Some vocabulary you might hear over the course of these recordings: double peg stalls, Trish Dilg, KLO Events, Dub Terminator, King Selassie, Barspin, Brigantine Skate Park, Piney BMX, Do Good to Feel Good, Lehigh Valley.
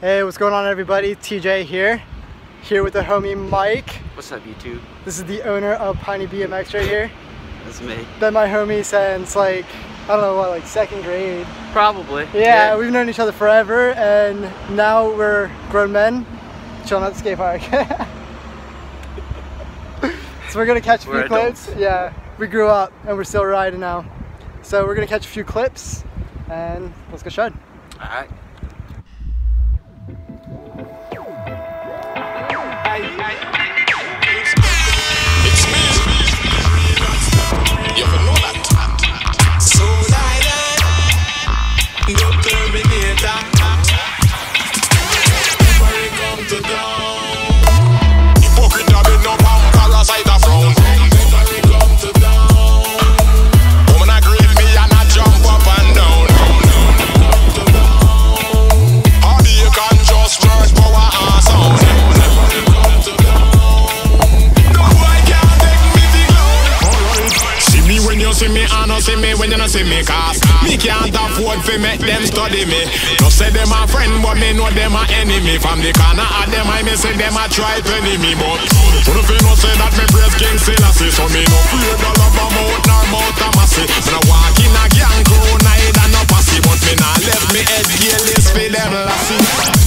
Hey, what's going on everybody? TJ here with the homie Mike. What's up YouTube? This is the owner of Piney BMX right here. That's me. Been my homie since like, I don't know what, like second grade? Probably. Yeah, we've known each other forever and now we're grown men chilling at the skate park. So we're gonna catch a few clips. Yeah, we grew up and we're still riding now. So we're gonna catch a few clips and let's go shred. Alright. From the corner of them, I may say them a try to enemy, but when if you know say that me praise King Selassie, so me no fear the love of mouth nor mouth of mercy. When I walk in a gang, grown hide and no posse, but me nah left me head careless for them lassie.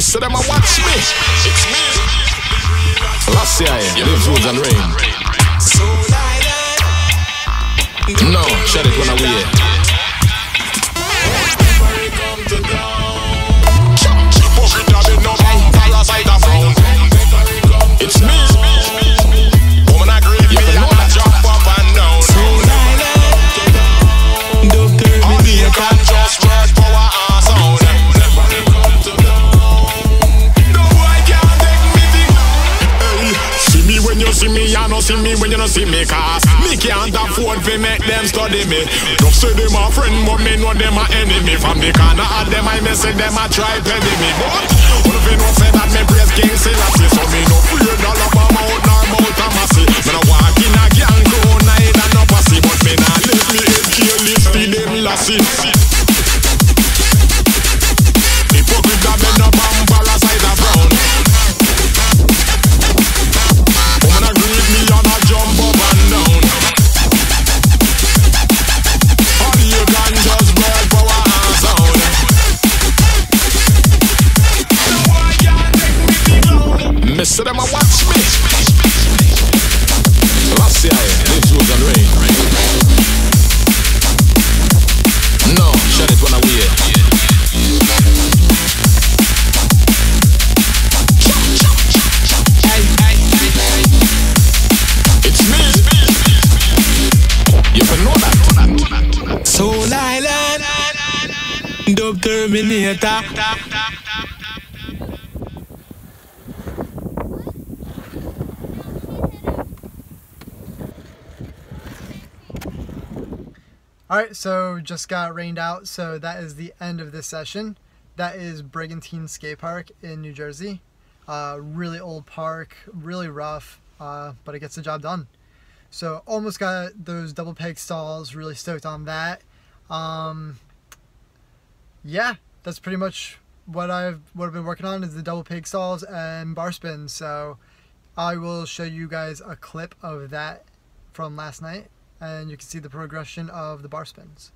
So them a watch me. It's me. Last year, lives, woods and rain. No, shut it when I wear. It's me. Woman, I agree with me. I jump up and down. All the can just work power and sound. See me, you no see me when you no see me, cause me can't afford to make them study me. Don't say them a friend, but me know them a enemy. From the corner of them, I may say them a try penny me. But what if you don't say that me praise King Selassie? So me no fear the love of mouth nor mouth of mercy. When I walk in a gang, grown hide and no posse, but me nah let me head careless for them lassie. Hypocrite a bend up and parasite a frown. So them a watch me. Last year, lives, woods and rain. No, shut it when I wear. It's me. You can know that. Soul Island, Dub Terminator. Alright, so just got rained out, so that is the end of this session. That is Brigantine Skate Park in New Jersey. Really old park, really rough, but it gets the job done. So almost got those double peg stalls, really stoked on that. Yeah, that's pretty much what I've been working on is the double peg stalls and bar spins. So I will show you guys a clip of that from last night. and you can see the progression of the bar spins.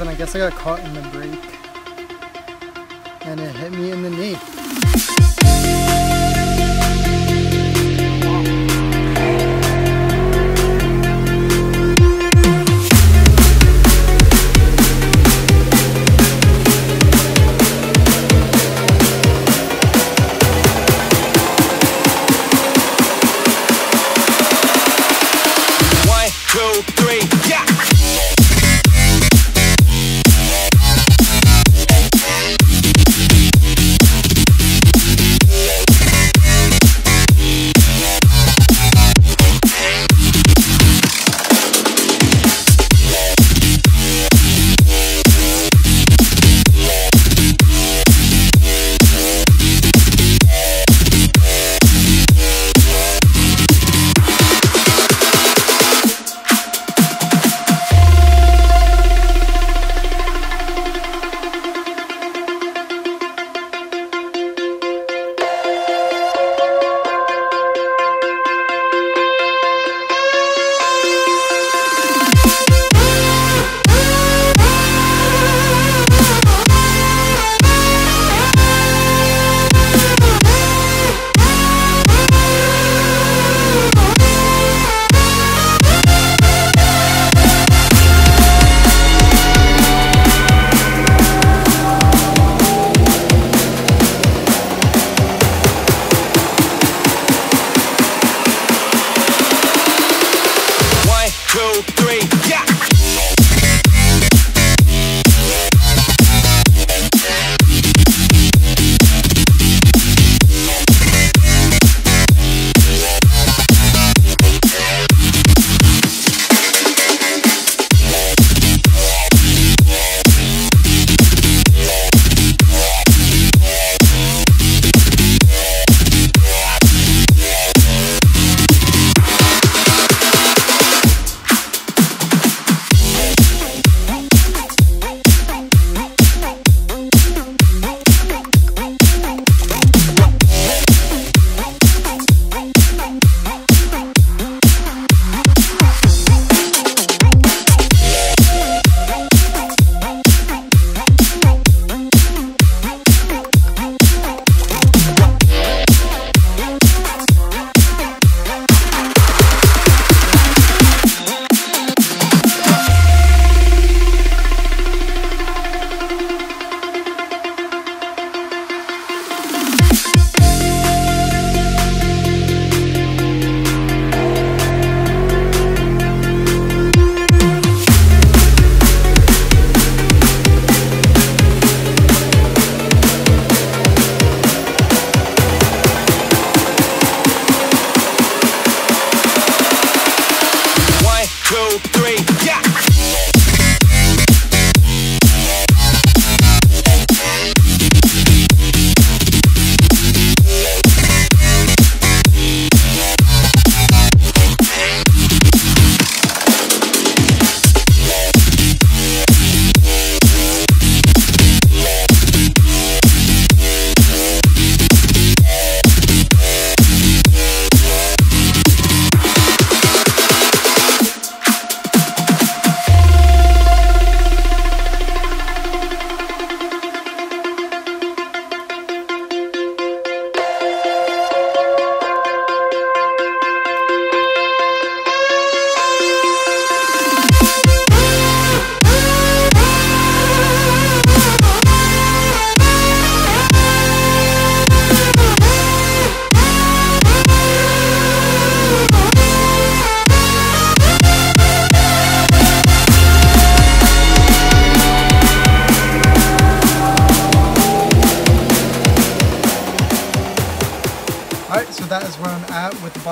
I guess I got caught in the brake and it hit me in the knee.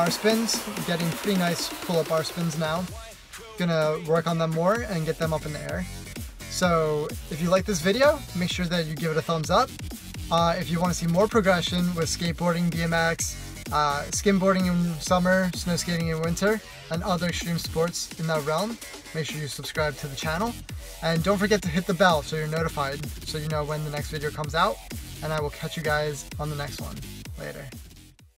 R spins, getting pretty nice pull up R spins now. Gonna work on them more and get them up in the air. So if you like this video, make sure that you give it a thumbs up. If you want to see more progression with skateboarding, BMX, skimboarding in summer, snow skating in winter, and other extreme sports in that realm, make sure you subscribe to the channel. And don't forget to hit the bell so you're notified, so you know when the next video comes out. And I will catch you guys on the next one. Later.